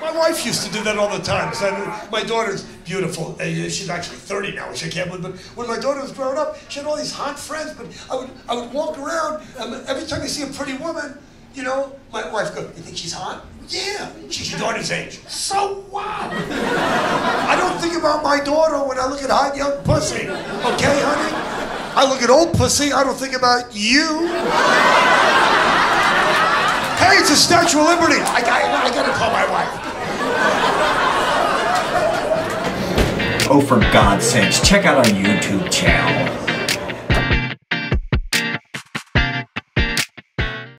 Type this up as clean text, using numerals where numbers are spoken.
My wife used to do that all the time. So my daughter's beautiful. She's actually 30 now, which I can't believe. But when my daughter was growing up, she had all these hot friends. But I would walk around, and every time I see a pretty woman, you know, my wife goes, "You think she's hot?" "Yeah, she's your daughter's age." So what? I don't think about my daughter when I look at hot young pussy. Okay, honey? I look at old pussy, I don't think about you. Hey, it's a Statue of Liberty. I gotta call my wife. Oh, for God's sakes, check out our YouTube channel.